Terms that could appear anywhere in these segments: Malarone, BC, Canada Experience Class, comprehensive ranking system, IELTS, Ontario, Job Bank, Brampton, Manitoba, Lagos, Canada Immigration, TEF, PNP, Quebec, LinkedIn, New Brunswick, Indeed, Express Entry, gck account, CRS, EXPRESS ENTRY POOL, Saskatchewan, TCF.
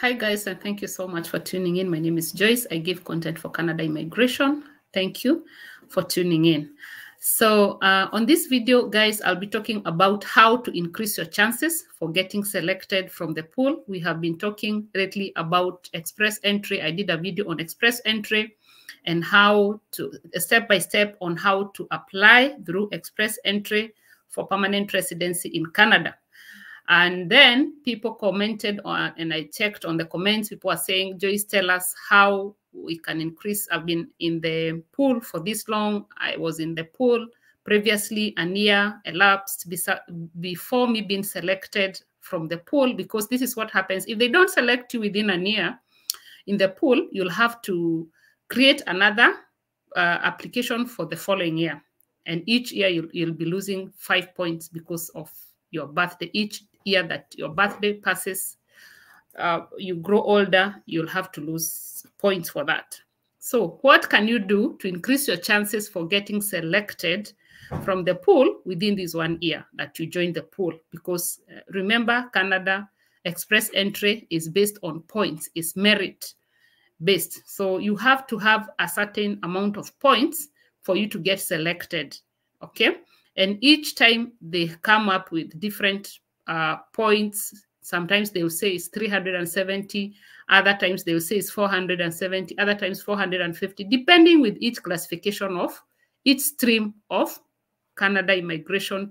Hi guys, and thank you so much for tuning in. My name is Joyce. I give content for Canada immigration. Thank you for tuning in. So on this video, guys, I'll be talking about how to increase your chances for getting selected from the pool. We have been talking lately about Express Entry. I did a video on Express Entry and how to step by step on how to apply through Express Entry for permanent residency in Canada. And then people commented on, and I checked on the comments, people are saying, Joyce, tell us how we can increase. I've been in the pool for this long. I was in the pool previously, a year elapsed before me being selected from the pool, because this is what happens. If they don't select you within a year in the pool, you'll have to create another application for the following year. And each year you'll be losing 5 points because of your birthday. Each year that your birthday passes, you grow older, you'll have to lose points for that. So what can you do to increase your chances for getting selected from the pool within this 1 year that you join the pool? Because remember, Canada Express Entry is based on points, it's merit based. So you have to have a certain amount of points for you to get selected, okay? And each time they come up with different points. Sometimes they will say it's 370. Other times they will say it's 470. Other times 450, depending with each classification of each stream of Canada immigration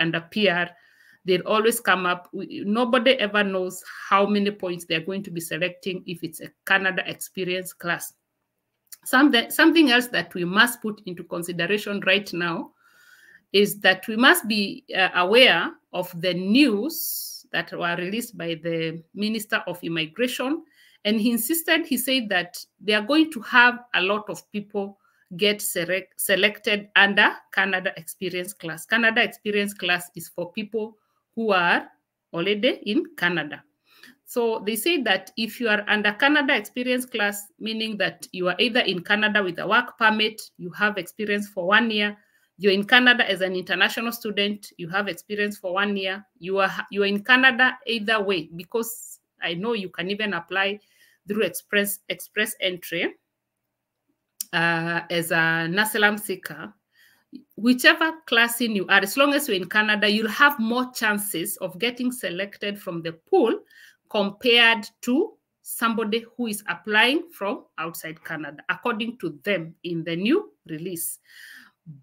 and a PR. They'll always come up. Nobody ever knows how many points they're going to be selecting if it's a Canada Experience Class. Something else that we must put into consideration right now is that we must be aware of the news that were released by the Minister of Immigration. And he insisted, he said that they are going to have a lot of people get selected under Canada Experience Class. Canada Experience Class is for people who are already in Canada. So they say that if you are under Canada Experience Class, meaning that you are either in Canada with a work permit, you have experience for 1 year, you're in Canada as an international student, you have experience for 1 year, you are in Canada either way, because I know you can even apply through Express Entry as an asylum seeker. Whichever class in you are, as long as you're in Canada, you'll have more chances of getting selected from the pool compared to somebody who is applying from outside Canada, according to them in the new release.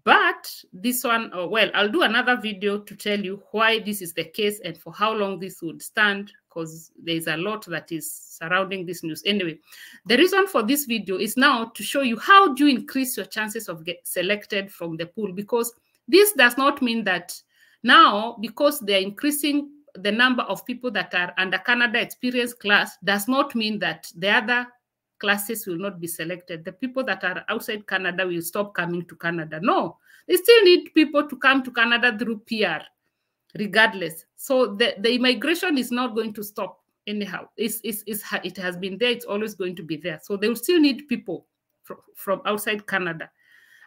But this one, well, I'll do another video to tell you why this is the case and for how long this would stand, because there's a lot that is surrounding this news. Anyway, the reason for this video is now to show you how do you increase your chances of getting selected from the pool, because this does not mean that now, because they're increasing the number of people that are under Canada Experience Class, does not mean that the other classes will not be selected. The people that are outside Canada will stop coming to Canada. No, they still need people to come to Canada through PR, regardless. So the immigration is not going to stop anyhow. It has been there. It's always going to be there. So they will still need people from outside Canada.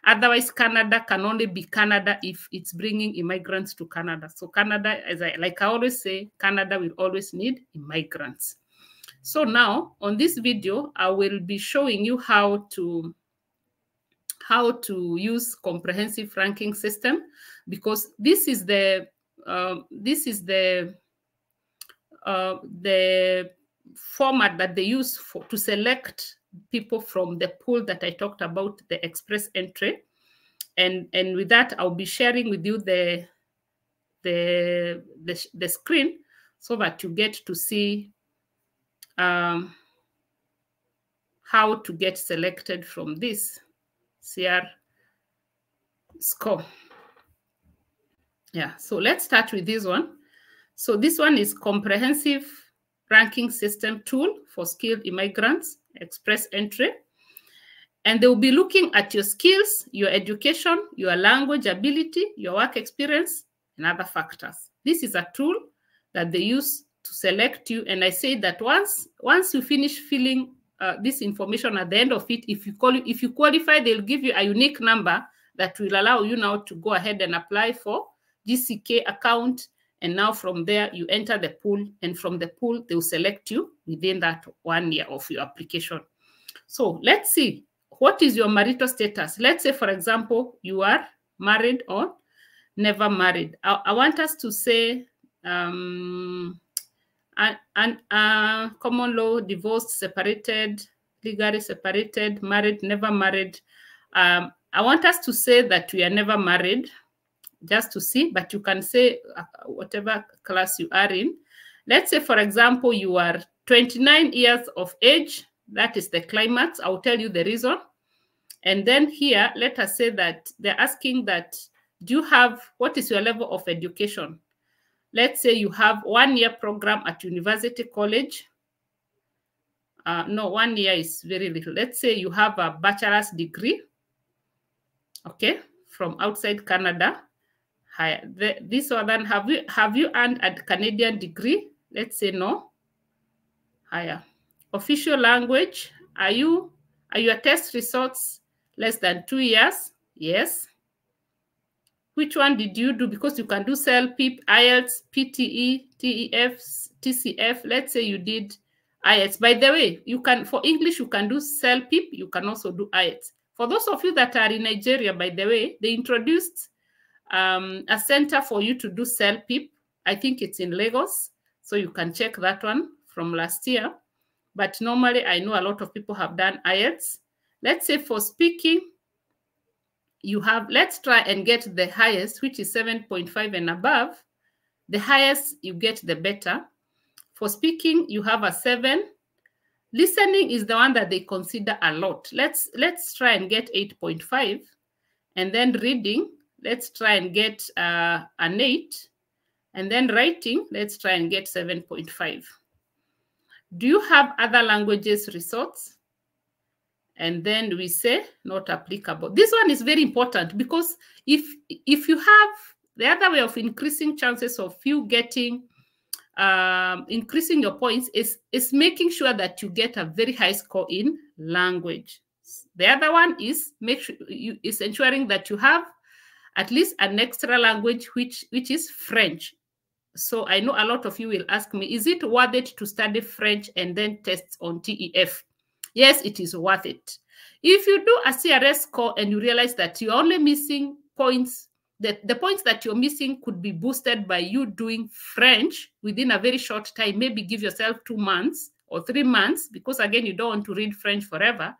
Otherwise, Canada can only be Canada if it's bringing immigrants to Canada. So Canada, like I always say, Canada will always need immigrants. So now on this video, I will be showing you how to use comprehensive ranking system, because this is the format that they use to select people from the pool that I talked about, the Express Entry. And with that, I'll be sharing with you the screen so that you get to see how to get selected from this CR score. Yeah, so let's start with this one. So this one is comprehensive ranking system tool for skilled immigrants, Express Entry. And they will be looking at your skills, your education, your language ability, your work experience, and other factors. This is a tool that they use to select you. And I say that once you finish filling this information at the end of it, if you qualify, they'll give you a unique number that will allow you now to go ahead and apply for GCK account And now from there, you enter the pool, and from the pool, they will select you within that 1 year of your application. So let's see, what is your marital status? Let's say, for example, you are married or never married. I want us to say common law, divorced, separated, legally separated, married, never married. I want us to say that we are never married, just to see, but you can say whatever class you are in. Let's say, for example, you are 29 years of age. That is the climax. I'll tell you the reason. And then here, let us say that they're asking that, do you have, what is your level of education? Let's say you have 1 year program at university college. No, 1 year is very little. Let's say you have a bachelor's degree, okay, from outside Canada. This or then, have you earned a Canadian degree? Let's say no. Higher. Official language, are your test results less than 2 years? Yes. Which one did you do? Because you can do CELPIP, IELTS, PTE, TEF, TCF. Let's say you did IELTS. By the way, you can, for English, you can do CELPIP. You can also do IELTS. For those of you that are in Nigeria, by the way, they introduced a center for you to do CELPIP. I think it's in Lagos. So you can check that one from last year. But normally, I know a lot of people have done IELTS. Let's say for speaking, you have, let's try and get the highest, which is 7.5 and above. The highest you get, the better. For speaking, you have a 7. Listening is the one that they consider a lot. Let's try and get 8.5. And then reading, let's try and get an 8. And then writing, let's try and get 7.5. Do you have other languages results? And then we say not applicable. This one is very important because if you have the other way of increasing chances of you getting, increasing your points is making sure that you get a very high score in language. The other one is ensuring that you have at least an extra language, which is French. So I know a lot of you will ask me, is it worth it to study French and then tests on TEF? Yes, it is worth it. If you do a CRS score and you realize that you're only missing points, that the points that you're missing could be boosted by you doing French within a very short time, maybe give yourself 2 months or 3 months, because again, you don't want to read French forever,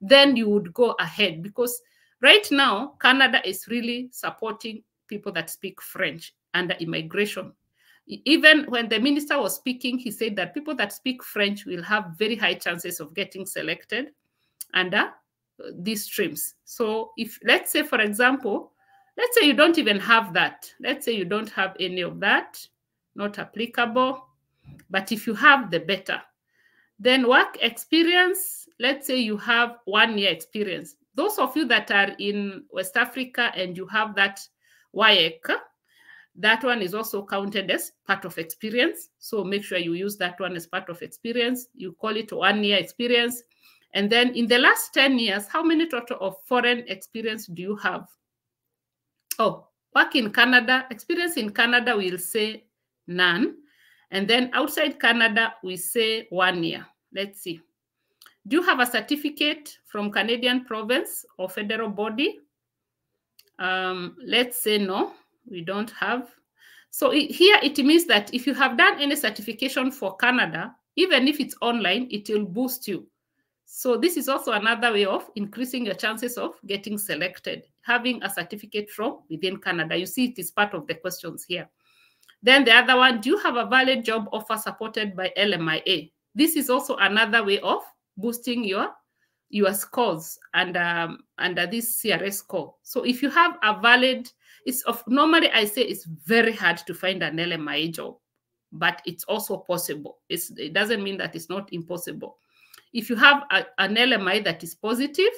then you would go ahead. Because right now, Canada is really supporting people that speak French under immigration. Even when the minister was speaking, he said that people that speak French will have very high chances of getting selected under these streams. So if, let's say, for example, let's say you don't even have that. Let's say you don't have any of that, not applicable. But if you have, the better. Then work experience, let's say you have 1 year experience. Those of you that are in West Africa and you have that YEC, that one is also counted as part of experience. So make sure you use that one as part of experience. You call it 1 year experience. And then in the last 10 years, how many total of foreign experience do you have? Oh, work in Canada, experience in Canada, we'll say none. And then outside Canada, we say 1 year. Let's see. Do you have a certificate from Canadian province or federal body? Let's say no. We don't have. So here it means that if you have done any certification for Canada, even if it's online, it will boost you. So this is also another way of increasing your chances of getting selected, having a certificate from within Canada. You see, it is part of the questions here. Then the other one, do you have a valid job offer supported by LMIA? This is also another way of boosting your scores under this CRS score. So if you have a valid, normally I say it's very hard to find an LMIA job, but it's also possible. It doesn't mean that it's not impossible. If you have an LMIA that is positive,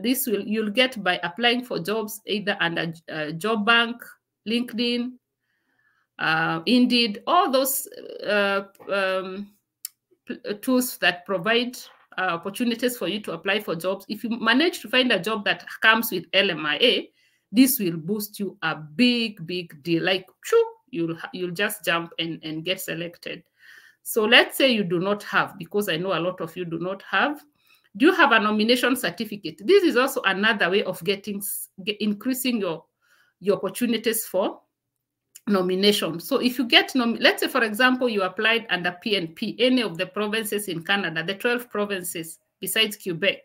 this you'll get by applying for jobs either under Job Bank, LinkedIn, Indeed, all those tools that provide opportunities for you to apply for jobs. If you manage to find a job that comes with LMIA, this will boost you a big deal. Like, you'll just jump and get selected. So let's say you do not have, because I know a lot of you do not have, do you have a nomination certificate? This is also another way of increasing your opportunities for nomination. So if you get, let's say, for example, you applied under PNP, any of the provinces in Canada, the 12 provinces besides Quebec.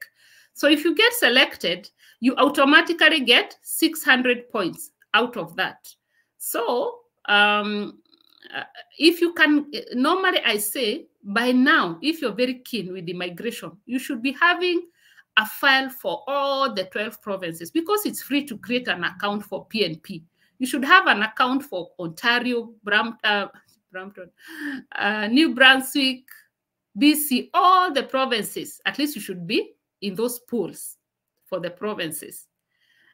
So if you get selected, you automatically get 600 points out of that. So if you can, normally I say, by now, if you're very keen with the migration, you should be having a file for all the 12 provinces, because it's free to create an account for PNP. You should have an account for Ontario, Brampton, New Brunswick, BC, all the provinces. At least you should be in those pools for the provinces.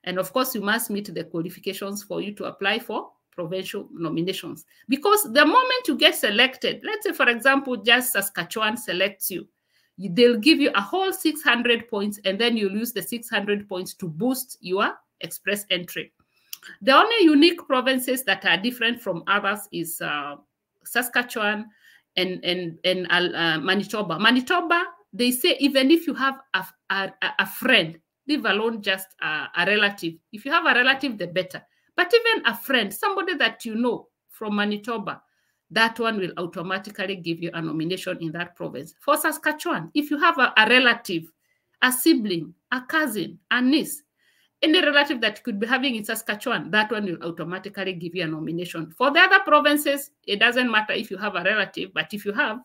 And of course, you must meet the qualifications for you to apply for provincial nominations. Because the moment you get selected, let's say, for example, just Saskatchewan selects you, they'll give you a whole 600 points, and then you'll use the 600 points to boost your express entry. The only unique provinces that are different from others is Saskatchewan and Manitoba. Manitoba, they say even if you have a friend, leave alone just a relative. If you have a relative, the better. But even a friend, somebody that you know from Manitoba, that one will automatically give you a nomination in that province. For Saskatchewan, if you have a relative, a sibling, a cousin, a niece, any relative that you could be having in Saskatchewan, that one will automatically give you a nomination. For the other provinces, it doesn't matter if you have a relative, but if you have,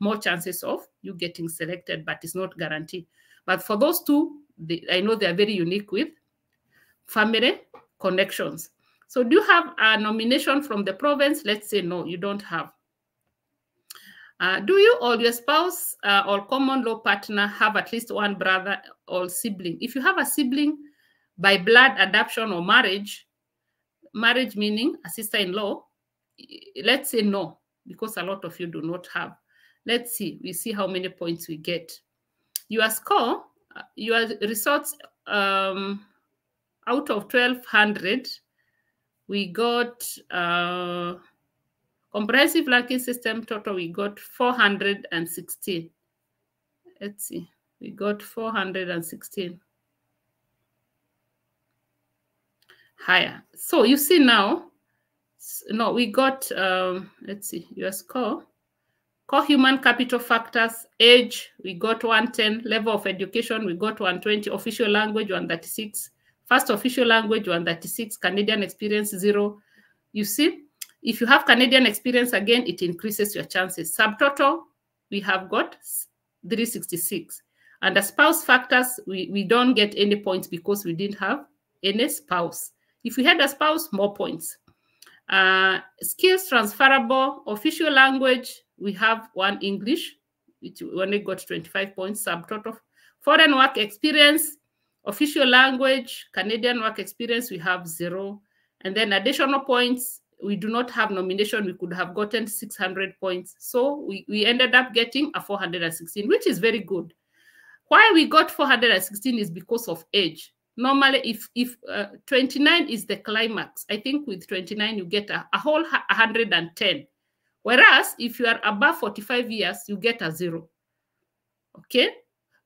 more chances of you getting selected, but it's not guaranteed. But for those two, I know they are very unique with family connections. So do you have a nomination from the province? Let's say no, you don't have. Do you or your spouse or common law partner have at least one brother or sibling? If you have a sibling, by blood, adoption, or marriage, marriage meaning a sister-in-law, let's say no, because a lot of you do not have. Let's see, we see how many points we get. Your score, your results, out of 1,200, we got comprehensive ranking system total, we got 416. Let's see, we got 416. Higher. So you see now, no, we got, let's see, your score. Core human capital factors, age, we got 110. Level of education, we got 120. Official language, 136. First official language, 136. Canadian experience, 0. You see, if you have Canadian experience, again, it increases your chances. Subtotal, we have got 366. And the spouse factors, we don't get any points because we didn't have any spouse. If we had a spouse, more points. Skills transferable, official language, we have one English, which we only got 25 points. Subtotal, foreign work experience, official language, Canadian work experience, we have 0. And then additional points, we do not have nomination. We could have gotten 600 points. So we ended up getting a 416, which is very good. Why we got 416 is because of age. Normally, if 29 is the climax, I think with 29, you get a whole 110. Whereas, if you are above 45 years, you get a 0. Okay?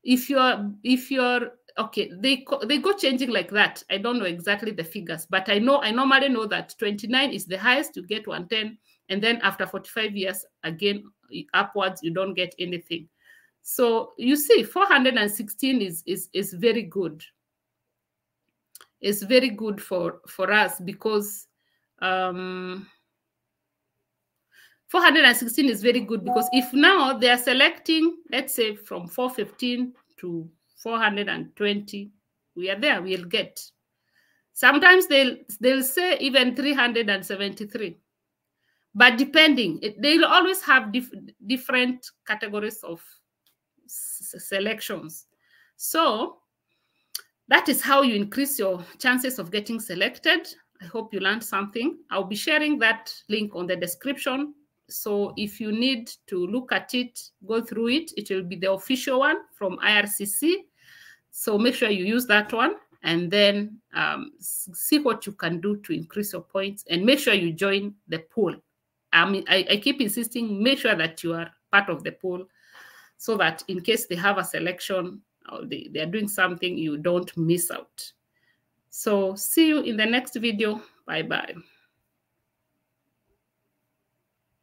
If you're okay, they go changing like that. I don't know exactly the figures, but I normally know that 29 is the highest, you get 110. And then after 45 years, again, upwards, you don't get anything. So you see, 416 is very good. It's very good for us because 416 is very good, because if now they are selecting, let's say, from 415 to 420, we are there, we'll get. Sometimes they'll say even 373. But depending, they'll always have different categories of selections. So that is how you increase your chances of getting selected. I hope you learned something. I'll be sharing that link on the description. So if you need to look at it, go through it. It will be the official one from IRCC. So make sure you use that one. and then see what you can do to increase your points, and make sure you join the poll. I mean, I keep insisting, make sure that you are part of the poll so that in case they have a selection or they are doing something, you don't miss out. So see you in the next video. Bye-bye.